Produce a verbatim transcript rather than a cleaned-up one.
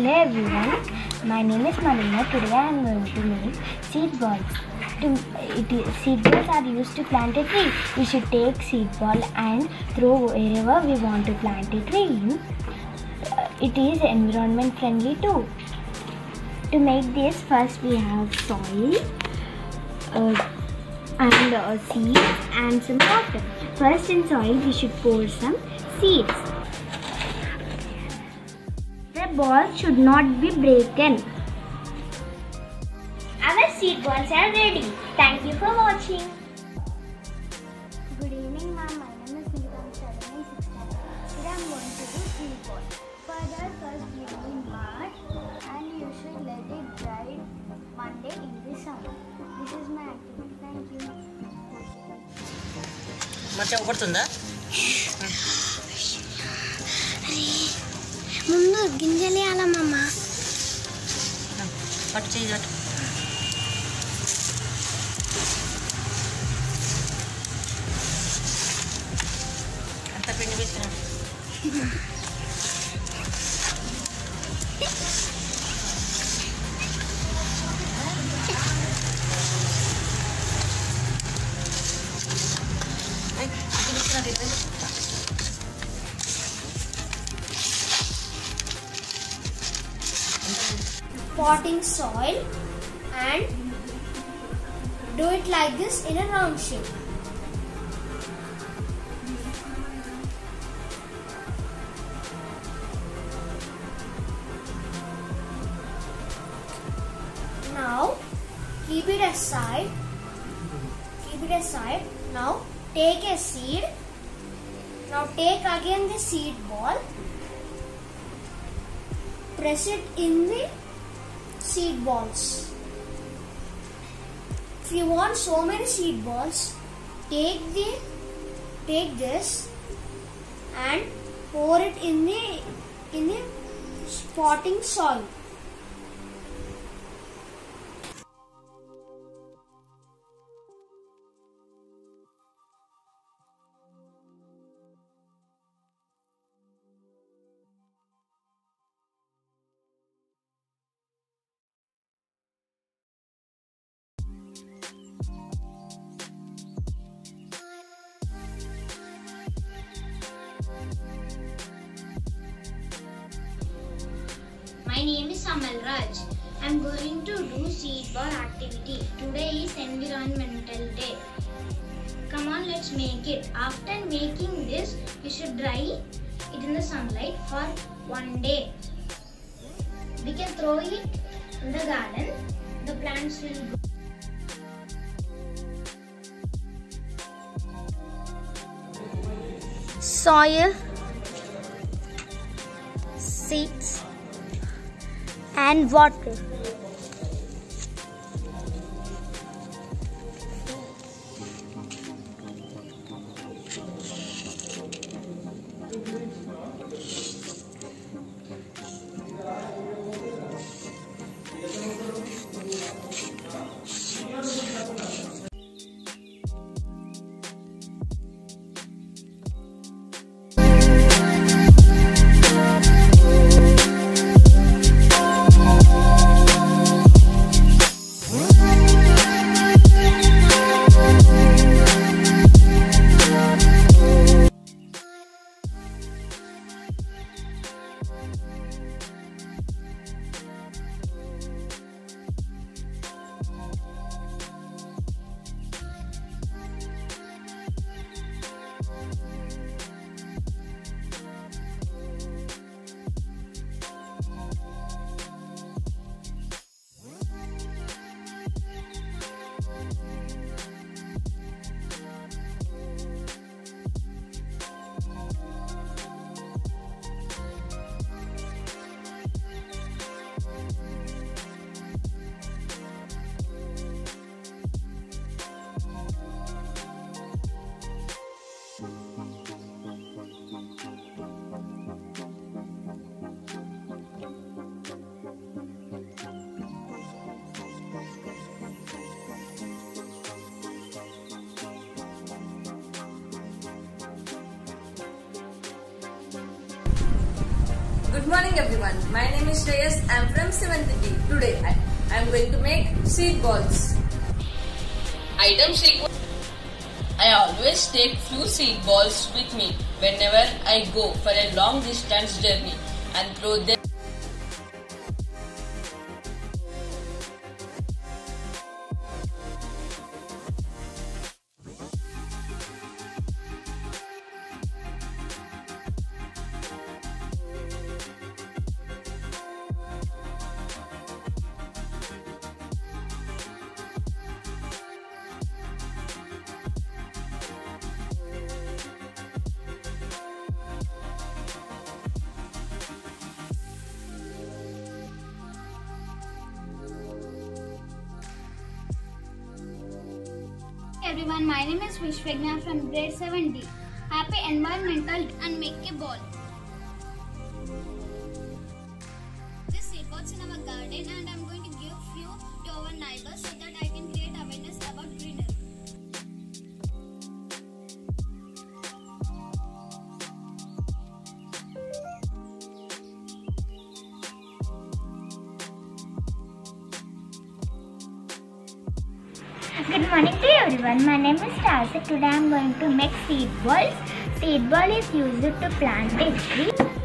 Hello everyone, my name is Malina. Today I am going to make seed balls. To, it, seed balls are used to plant a tree. We should take seed ball and throw wherever we want to plant a tree. It is environment friendly too. To make this, first we have soil uh, and uh, seeds and some water. First in soil we should pour some seeds. The balls should not be broken. Our seed balls are ready. Thank you for watching. Good evening, ma'am. My name is Maachan. Today I am going to do seed balls. For that, first we will mash, and you should let it dry Monday in the summer. This is my activity. Thank you. Macha, over to you. ముందు గింజలు వేయాలా మామ పట్టు చేయి పట్టు అంత పిండి వేసినా potting soil and do it like this in a round shape. Now keep it aside. Keep it aside. Now take a seed. Now take again the seed ball. Press it in the seed balls. If you want so many seed balls, take the take this and pour it in the in the potting soil. My name is Malraj. I am going to do seed ball activity. Today is environmental day. Come on, let's make it. After making this, you should dry it in the sunlight for one day. We can throw it in the garden. The plants will grow. Soil, seeds and water. Good morning everyone. My name is Reyes. I am from seventh B. Today I am going to make sweet balls. Item shake. I always take few sweet balls with me whenever I go for a long distance journey and throw them. Everyone, my name is Vishwagna from grade seven D. Happy environmental and make a ball. This seed pots in our garden, and I'm going to give few to our neighbors so that I can create awareness about greenery. Good morning to everyone. My name is Tasha. Today I am going to make seed balls. Seed ball is used to plant a tree.